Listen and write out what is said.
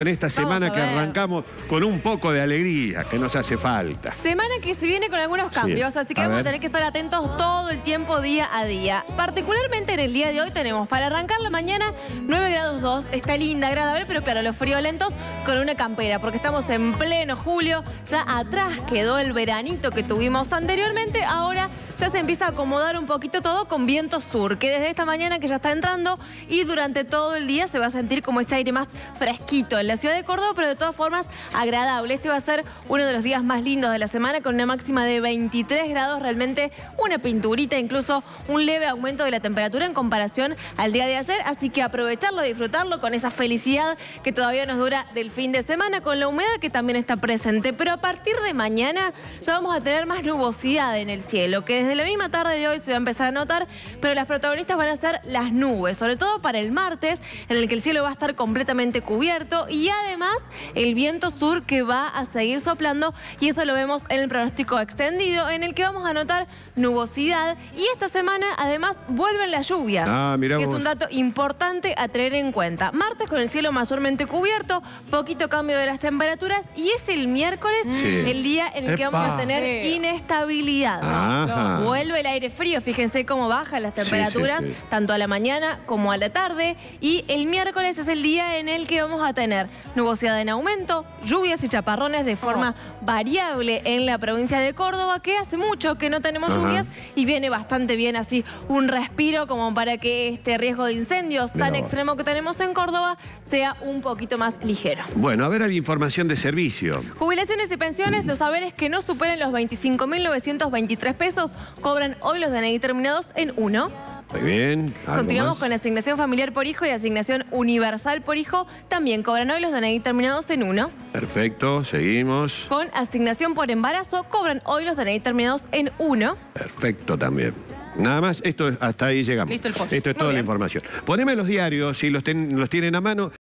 En esta semana que arrancamos con un poco de alegría, que nos hace falta. Semana que se viene con algunos cambios, sí. Así que vamos a tener que estar atentos todo el tiempo, día a día. Particularmente en el día de hoy tenemos, para arrancar la mañana, 9 grados 2. Está linda, agradable, pero claro, los friolentos con una campera, porque estamos en pleno julio. Ya atrás quedó el veranito que tuvimos anteriormente. Ahora ya se empieza a acomodar un poquito todo con viento sur, que desde esta mañana que ya está entrando y durante todo el día se va a sentir como ese aire más fresquito en la ciudad de Córdoba, pero de todas formas agradable. Este va a ser uno de los días más lindos de la semana, con una máxima de 23 grados, realmente una pinturita, incluso un leve aumento de la temperatura en comparación al día de ayer, así que aprovecharlo, disfrutarlo con esa felicidad que todavía nos dura del fin de semana, con la humedad que también está presente, pero a partir de mañana ya vamos a tener más nubosidad en el cielo, que desde la misma tarde de hoy se va a empezar a notar, pero las protagonistas van a ser las nubes, sobre todo para el martes, en el que el cielo va a estar completamente cubierto y además el viento sur que va a seguir soplando, y eso lo vemos en el pronóstico extendido, en el que vamos a notar nubosidad, y esta semana además vuelven las lluvias, que es un dato importante a tener en cuenta. Martes con el cielo mayormente cubierto, poquito cambio de las temperaturas, y es el miércoles el día en el que vamos a tener inestabilidad. Ajá. Vuelve el aire frío, fíjense cómo bajan las temperaturas, tanto a la mañana como a la tarde, y el miércoles es el día en el que vamos a tener nubosidad en aumento, lluvias y chaparrones de forma variable en la provincia de Córdoba, que hace mucho que no tenemos lluvias, y viene bastante bien así un respiro como para que este riesgo de incendios tan extremo que tenemos en Córdoba sea un poquito más ligero. Bueno, a ver, hay información de servicio. Jubilaciones y pensiones, los haberes que no superen los 25.923 pesos cobran hoy los DNI terminados en 1. Muy bien. Continuamos con asignación familiar por hijo y asignación universal por hijo. También cobran hoy los DNI terminados en 1. Perfecto, seguimos. Con asignación por embarazo cobran hoy los DNI terminados en 1. Perfecto también. Nada más, esto hasta ahí llegamos. Listo el post. Esto es toda la información. Poneme los diarios, si los tienen a mano.